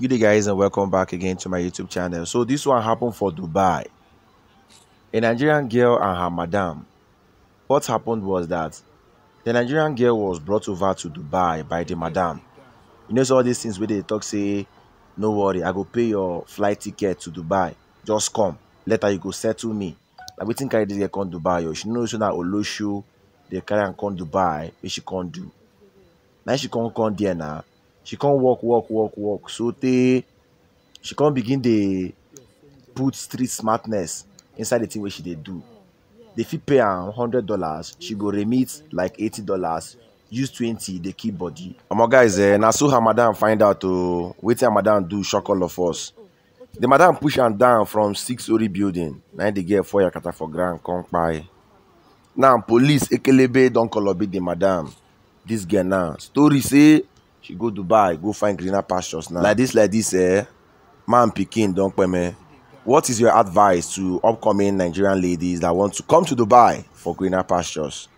Good day guys, and welcome back again to my YouTube channel. So this one happened for Dubai. A Nigerian girl and her madam. What happened was that the Nigerian girl was brought over to Dubai by the madam. You know, so all these things where they talk say, no worry, I go pay your flight ticket to Dubai. Just come. Later you go settle me. Like we think I did get come Dubai. She knows that Olosho, they carry and come Dubai, which she can't do. Now she can't come there now. She can't walk. So she can't begin to put street smartness inside the thing where she they do. They fit pay her $100, she go remit like $80, use 20, they keep body. Guys, now so her madam find out to wait her madam do shock all of us. The madam push her down from 6-story building. Now they get fire kata for grand come by. Now police Ekelebe don't call up the madam. This girl now story say. She go Dubai, go find greener pastures now. Like this, man Peking, don't me. What is your advice to upcoming Nigerian ladies that want to come to Dubai for greener pastures?